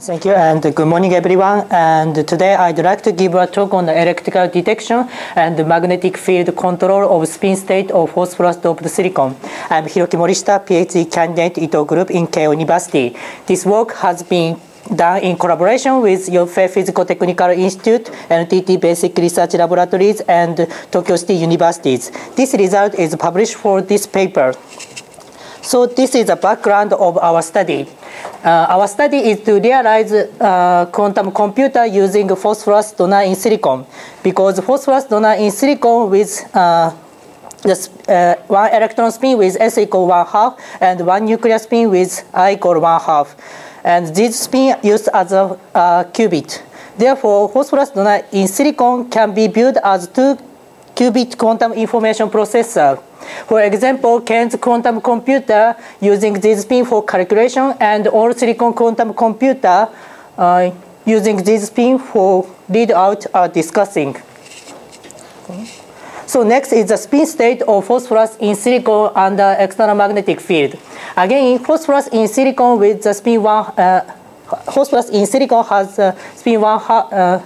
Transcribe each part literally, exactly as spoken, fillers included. Thank you and good morning everyone, and today I'd like to give a talk on the electrical detection and the magnetic field control of spin state of phosphorus doped silicon. I'm Hiroki Morishita, PhD candidate Ito group in Keio University. This work has been done in collaboration with Yofei Physical Technical Institute, N T T Basic Research Laboratories and Tokyo City Universities. This result is published for this paper. So this is the background of our study. Uh, our study is to realize uh, quantum computer using phosphorus donor in silicon, because phosphorus donor in silicon with uh, this, uh, one electron spin with S equal one half and one nuclear spin with I equal one half, and these spin used as a uh, qubit. Therefore, phosphorus donor in silicon can be viewed as two qubit quantum information processor. For example, Kane's quantum computer using these spin for calculation, and all silicon quantum computer uh, using these spin for readout are discussing. Okay. So next is the spin state of phosphorus in silicon under external magnetic field. Again, phosphorus in silicon with the spin one. Uh, Phosphorus in silicon has uh, spin one half, uh,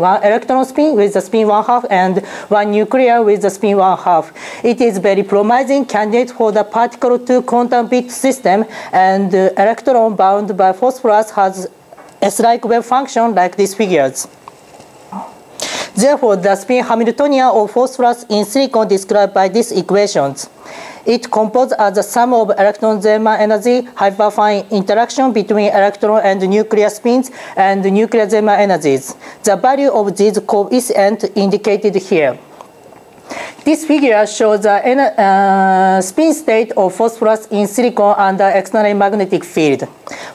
one electron spin with the spin one half, and one nuclear with the spin one half. It is very promising candidate for the particle to quantum bit system, and uh, electron bound by phosphorus has S-like wave function like these figures. Therefore, the spin Hamiltonian of phosphorus in silicon described by these equations. It composed as the sum of electron Zeeman energy, hyperfine interaction between electron and nuclear spins, and nuclear Zeeman energies. The value of these coefficients indicated here. This figure shows the uh, spin state of phosphorus in silicon under external magnetic field.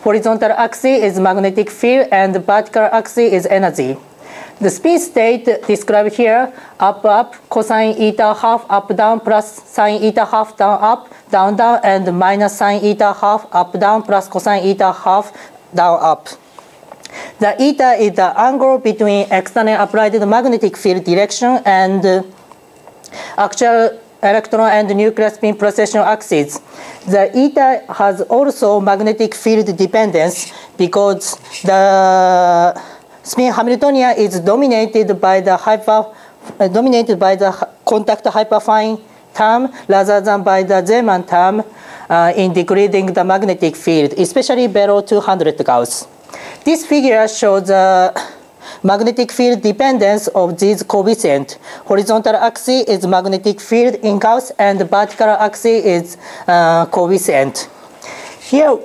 Horizontal axis is magnetic field and vertical axis is energy. The spin state described here, up up, cosine eta half, up down, plus sine eta half, down up, down down, and minus sine eta half, up down, plus cosine eta half, down up. The eta is the angle between external applied magnetic field direction and actual electron and nuclear spin precession axis. The eta has also magnetic field dependence because the spin Hamiltonian is dominated by the hyper, uh, dominated by the contact hyperfine term rather than by the Zeeman term uh, in degrading the magnetic field, especially below two hundred Gauss. This figure shows the magnetic field dependence of these coefficients. Horizontal axis is magnetic field in Gauss, and vertical axis is uh, coefficient. Here,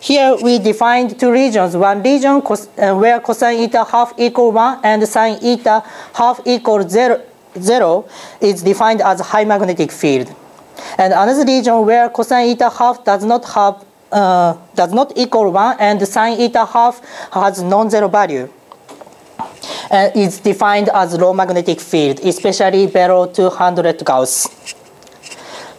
here we defined two regions. One region cos, uh, where cosine eta half equal one and sine eta half equal zero, zero is defined as high magnetic field, and another region where cosine eta half does not have uh, does not equal one and sine eta half has non-zero value, uh, is defined as low magnetic field, especially below two hundred Gauss.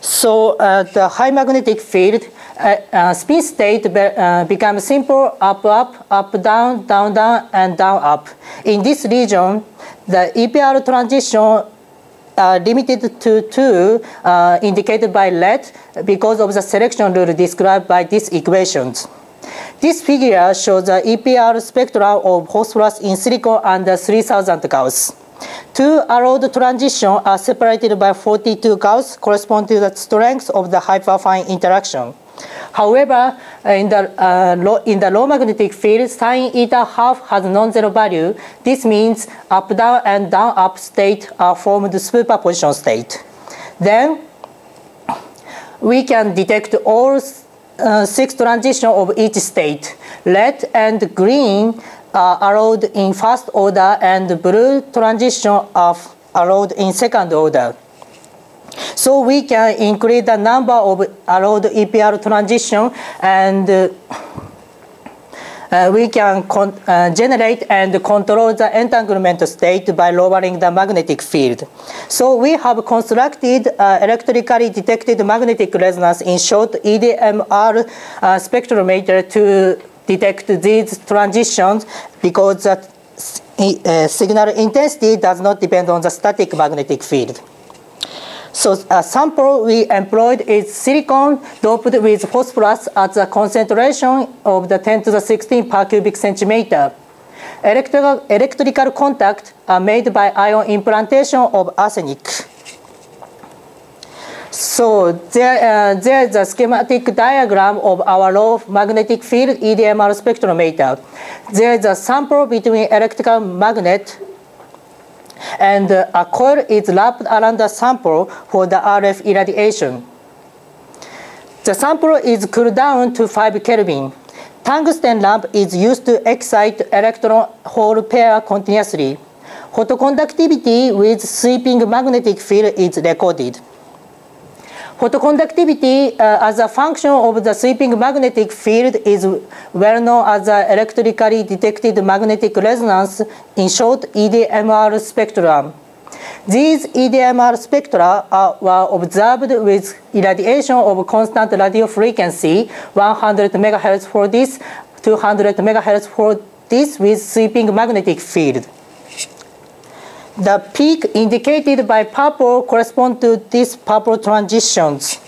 So uh, the high magnetic field. Uh, uh, spin state be, uh, becomes simple: up, up, up, down, down, down, and down, up. In this region, the E P R transition are limited to two, uh, indicated by red, because of the selection rule described by these equations. This figure shows the E P R spectrum of phosphorus in silicon under three thousand Gauss. Two allowed transitions are separated by forty-two Gauss, corresponding to the strength of the hyperfine interaction. However, in the, uh, low, in the low magnetic field, sine eta half has non-zero value. This means up down and down up state are formed superposition state. Then we can detect all uh, six transitions of each state. Red and green are allowed in first order, and blue transitions are allowed in second order. So we can increase the number of allowed E P R transition, and uh, uh, we can con uh, generate and control the entanglement state by lowering the magnetic field. So we have constructed uh, electrically detected magnetic resonance, in short E D M R uh, spectrometer, to detect these transitions, because the uh, signal intensity does not depend on the static magnetic field. So a sample we employed is silicon doped with phosphorus at the concentration of the ten to the sixteen per cubic centimeter. Electrical, electrical contacts are made by ion implantation of arsenic. So there, uh, there is a schematic diagram of our low magnetic field E D M R spectrometer. There is a sample between electrical magnet and a coil is wrapped around the sample for the R F irradiation. The sample is cooled down to five Kelvin. Tungsten lamp is used to excite electron hole pair continuously. Photoconductivity with sweeping magnetic field is recorded. Photoconductivity uh, as a function of the sweeping magnetic field is well known as the electrically detected magnetic resonance, in short E D M R spectrum. These E D M R spectra are, were observed with irradiation of constant radio frequency, one hundred megahertz for this, two hundred megahertz for this with sweeping magnetic field. The peak indicated by purple corresponds to these purple transitions.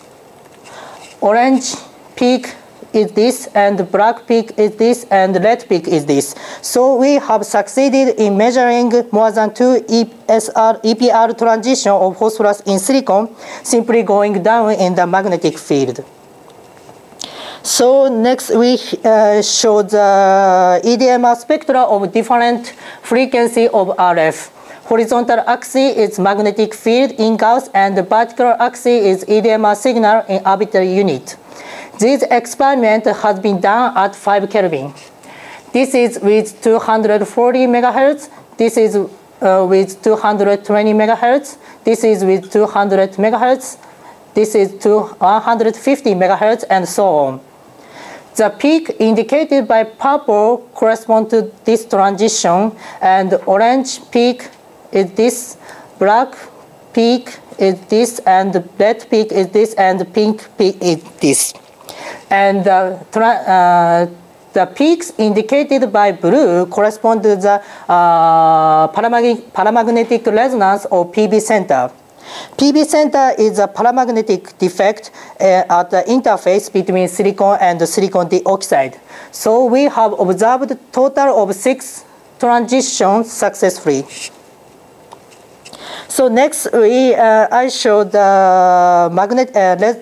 Orange peak is this, and black peak is this, and red peak is this. So we have succeeded in measuring more than two E P R transitions of phosphorus in silicon, simply going down in the magnetic field. So next we uh, show the E D M R spectra of different frequency of R F. Horizontal axis is magnetic field in Gauss, and the vertical axis is E D M R signal in arbitrary unit. This experiment has been done at five Kelvin. This is with two hundred forty megahertz. This is uh, with two hundred twenty megahertz. This is with two hundred megahertz. This is to one hundred fifty megahertz, and so on. The peak indicated by purple corresponds to this transition, and orange peak is this, black peak is this, and red peak is this, and pink peak is this. And uh, uh, the peaks indicated by blue correspond to the uh, paramagnetic, paramagnetic resonance of P B center. P B center is a paramagnetic defect uh, at the interface between silicon and silicon dioxide. So we have observed a total of six transitions successfully. So next, we, uh, I show the magnet, uh,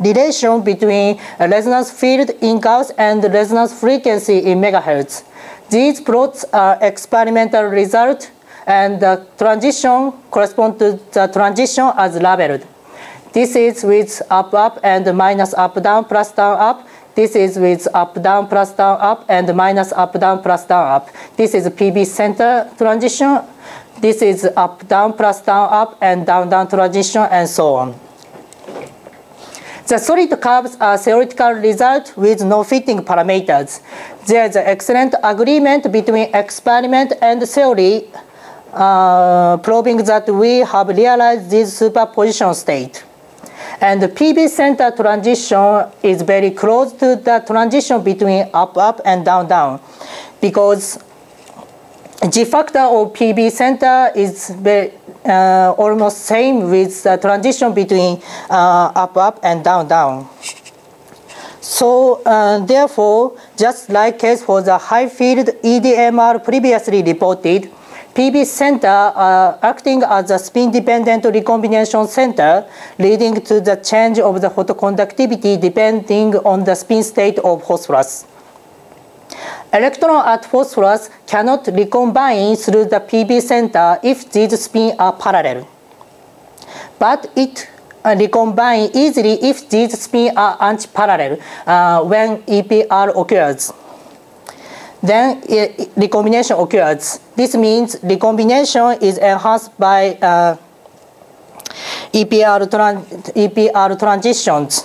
relation between resonance field in Gauss and resonance frequency in megahertz. These plots are experimental results, and the transition corresponds to the transition as labeled. This is with up up and minus up down plus down up. This is with up down plus down up and minus up down plus down up. This is P B center transition. This is up down plus down up and down down transition, and so on. The solid curves are theoretical results with no fitting parameters. There is excellent agreement between experiment and theory, Uh, proving that we have realized this superposition state. And the P B center transition is very close to the transition between up up and down down, because G factor of P B center is very, uh, almost same with the transition between uh, up up and down down. So uh, therefore, just like case for the high field E D M R previously reported, P B center are acting as a spin-dependent recombination center, leading to the change of the photoconductivity depending on the spin state of phosphorus. Electron at phosphorus cannot recombine through the P B center if these spins are parallel. But it recombines easily if these spins are anti-parallel uh, when E P R occurs. Then recombination occurs. This means recombination is enhanced by uh, E P R, tran E P R transitions.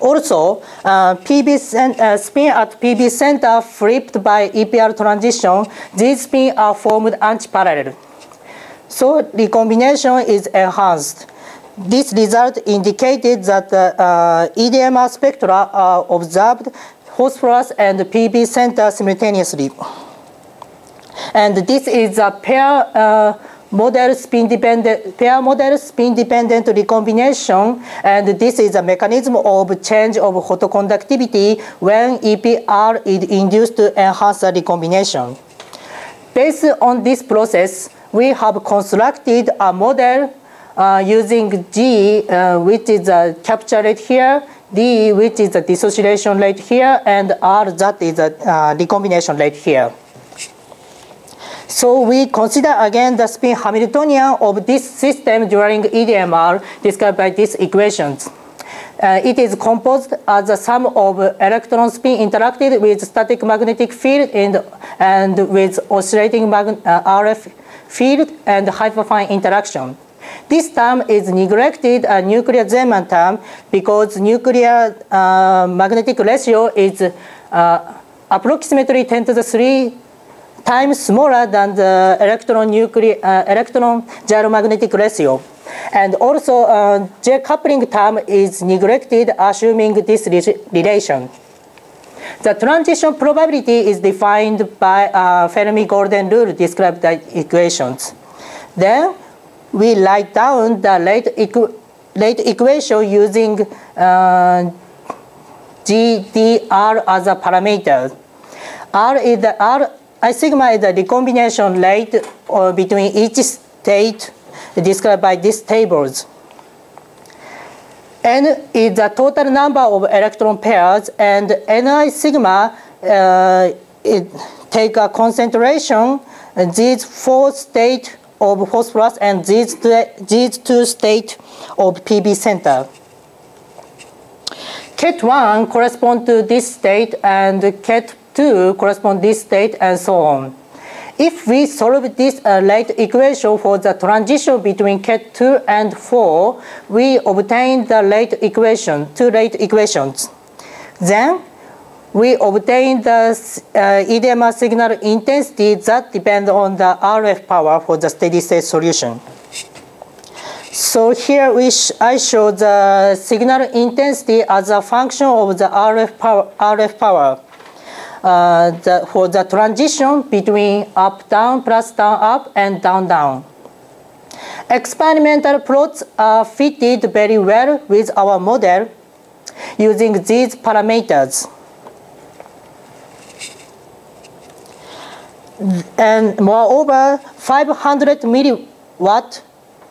Also, uh, P B uh, spin at P B center flipped by E P R transition, these spins are formed anti-parallel. So recombination is enhanced. This result indicated that uh, E D M R spectra are observed phosphorus and P B center simultaneously. And this is a pair uh, model spin dependent pair model spin dependent recombination, and this is a mechanism of change of photoconductivity when E P R is induced to enhance the recombination. Based on this process, we have constructed a model uh, using G, uh, which is a capture rate here, D, which is a dissociation rate here, and R, that is a uh, recombination rate here. So we consider again the spin Hamiltonian of this system during E D M R described by these equations. Uh, it is composed as the sum of electron spin interacted with static magnetic field and, and with oscillating mag uh, R F field and hyperfine interaction. This term is neglected, a nuclear Zeeman term, because nuclear uh, magnetic ratio is uh, approximately ten to the three times smaller than the electron nuclear uh, electron gyromagnetic ratio, and also uh, J coupling term is neglected, assuming this re relation. The transition probability is defined by uh, Fermi Golden rule described by equations. Then we write down the rate equ rate equation using uh, G D R as a parameter. R is the R I sigma is the recombination rate uh, between each state described by these tables. N is the total number of electron pairs, and Ni sigma uh, it take a concentration in these four states of phosphorus and these two, these two states of P B center. Ket one corresponds to this state, and Ket to correspond this state, and so on. If we solve this uh, rate equation for the transition between Ket two and four, we obtain the rate equation, two rate equations. Then we obtain the uh, E D M R signal intensity that depends on the R F power for the steady state solution. So here we sh I show the signal intensity as a function of the R F power. R F power. Uh, the, for the transition between up-down plus down-up and down-down. Experimental plots are fitted very well with our model using these parameters. And moreover, five hundred milliwatt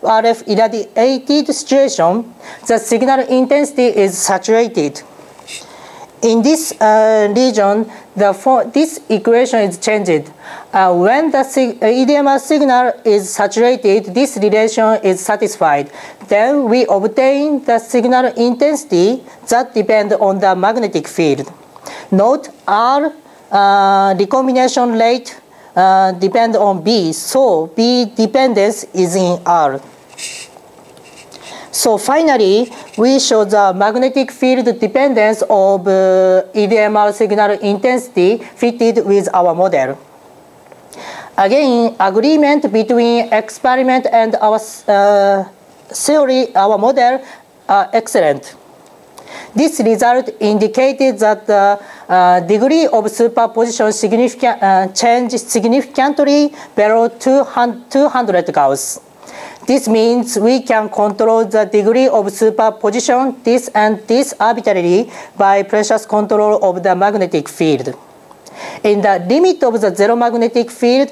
R F irradiated situation, the signal intensity is saturated. In this uh, region, the for this equation is changed. Uh, when the sig E D M R signal is saturated, this relation is satisfied. Then we obtain the signal intensity that depends on the magnetic field. Note R uh, recombination rate uh, depends on B, so B dependence is in R. So finally, we show the magnetic field dependence of uh, E D M R signal intensity fitted with our model. Again, agreement between experiment and our uh, theory, our model, are excellent. This result indicated that the uh, degree of superposition significant, uh, changed significantly below two hundred Gauss. This means we can control the degree of superposition, this and this arbitrarily, by precious control of the magnetic field. In the limit of the zero magnetic field,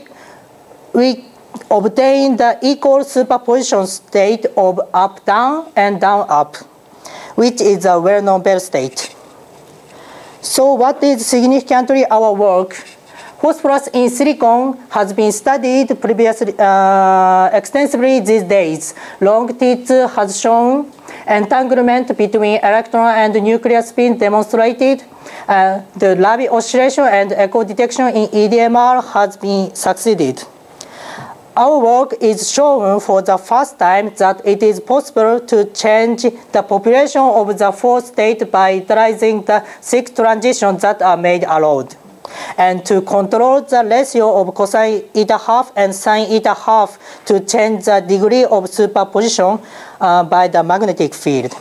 we obtain the equal superposition state of up-down and down-up, which is a well-known Bell state. So what is significantly our work? Phosphorus in silicon has been studied previously uh, extensively these days. Long T two has shown entanglement between electron and nuclear spin demonstrated. Uh, the Rabi oscillation and echo detection in E D M R has been succeeded. Our work is shown for the first time that it is possible to change the population of the fourth state by utilizing the six transitions that are made allowed, and to control the ratio of cosine eta half and sine eta half to change the degree of superposition uh, by the magnetic field.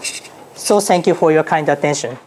So thank you for your kind attention.